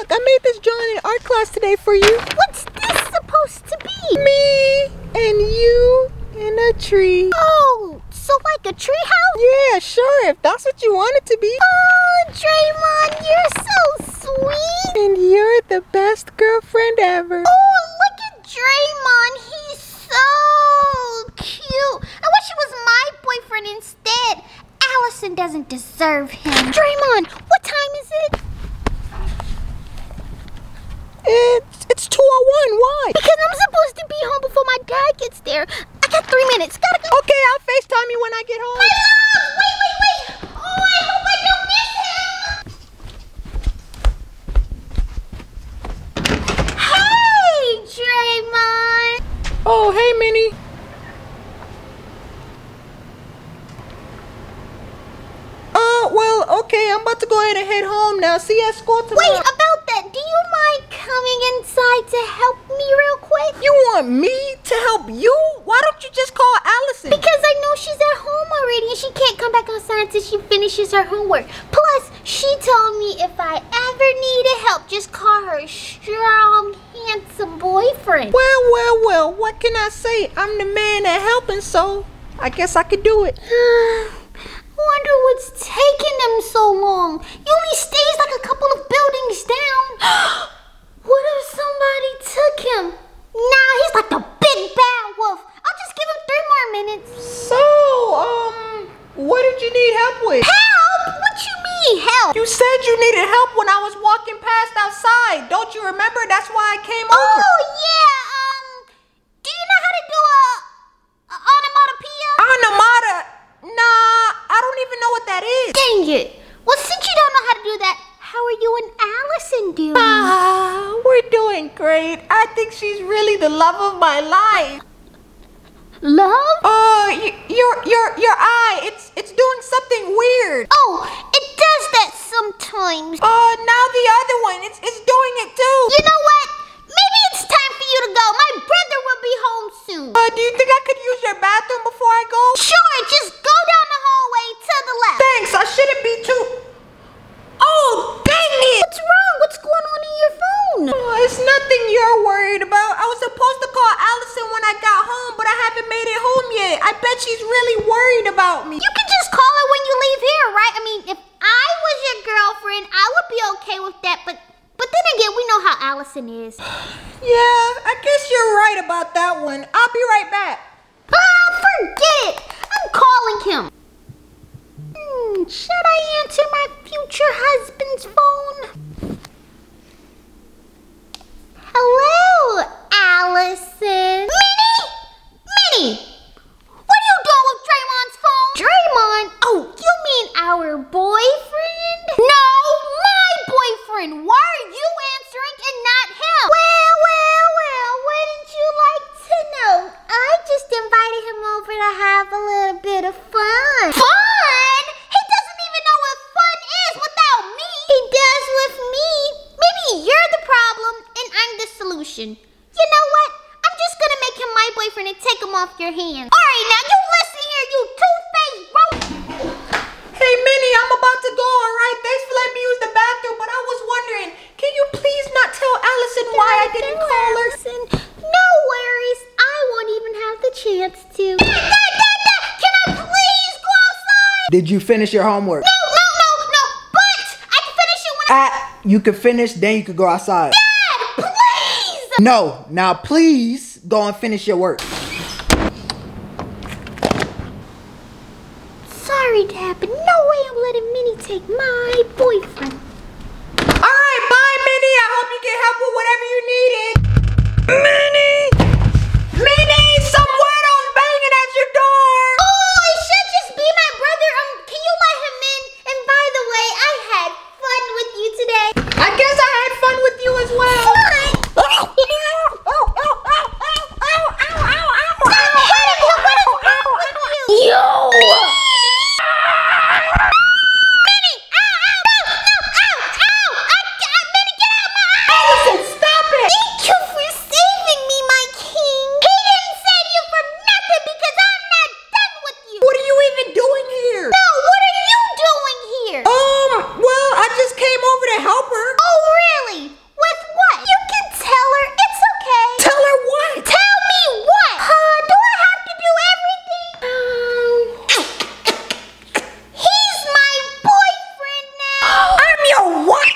Look, I made this drawing in art class today for you. What's this supposed to be? Me and you in a tree. Oh, so like a treehouse? Yeah, sure, if that's what you want it to be. Oh, Draymond, you're so sweet. And you're the best girlfriend ever. Oh, look at Draymond. He's so cute. I wish he was my boyfriend instead. Allison doesn't deserve him. Draymond, what time is it? It's 2:01, why? Because I'm supposed to be home before my dad gets there. I got 3 minutes, gotta go. Okay, I'll FaceTime you when I get home. My love! Wait! Oh, I hope I don't miss him! Hey, Draymond! Oh, hey, Minnie. Well, okay, I'm about to go ahead and head home now. See you at school tomorrow. Wait, about that, do you mind coming inside to help me real quick? You want me to help you? Why don't you just call Allison? Because I know she's at home already and she can't come back outside until she finishes her homework. Plus, she told me if I ever needed help, just call her strong, handsome boyfriend. Well, what can I say? I'm the man at helping, so I guess I could do it. Wonder what's taking them so long. He only stays like a couple of buildings down. What if somebody took him? Nah, he's like the big bad wolf. I'll just give him 3 more minutes. So, what did you need help with? Help? What you mean help? You said you needed help when I was walking past outside. Don't you remember? That's why I came over. Oh, yeah. Do you know how to do a onomatopoeia? I don't even know what that is. Dang it. Well, since you don't know how to do that, how are you and Allison doing? We're doing great. I think she's really the love of my life. Love? Your eye. It's doing something weird. Oh, it does that sometimes. Now the other one. It's doing it too. You know what? Maybe it's time for you to go. My brother will be home soon. Do you think I could use your bathroom before I go? Sure, just go down the hallway to the left. Thanks, I shouldn't be too... Oh, dang it! What's wrong? What's going on in your phone? Oh, it's nothing you're worried about. I was supposed to call Allison when I got home, but I haven't made it home yet. I bet she's really worried about me. You can just call her when you leave here, right? I mean, if I was your girlfriend, I would be okay with that, but then again, we know how Allison is. Yeah, I guess you're right about that one. I'll be right back. Oh, forget it. I'm calling him. Should I answer my future husband's phone? Hello, Allison. Minnie! What are you doing with Draymond's phone? Draymond? Oh, you mean our boyfriend? No, my boyfriend. Why are you answering and not him? Well, wouldn't you like to know? I just invited him over to have a little bit of fun. Fun? He doesn't even know what fun is without me. He does with me. Maybe you're the problem and I'm the solution. You know what? I'm just gonna make him my boyfriend and take him off your hands. All right, now you listen here, you two-faced roach. Hey, Minnie, I'm about to go, all right? Thanks for letting me use the bathroom, but I was wondering, can you please not tell Allison why I didn't call her? Allison, no worries. I won't even have the chance to. Can I please go outside? Did you finish your homework? No, but I can finish it when you can finish, then you can go outside. Dad, please! No, now please go and finish your work. Sorry, Dad, but no way I'm letting Minnie take my boyfriend. All right, bye, Minnie. I hope you get help with whatever you needed. Minnie! Minnie, someone is banging at your door. Oh, it should just be my brother. Can you let him in? And by the way, I had fun with you today. I guess I had fun with you as well. Yo! Minnie! No! what?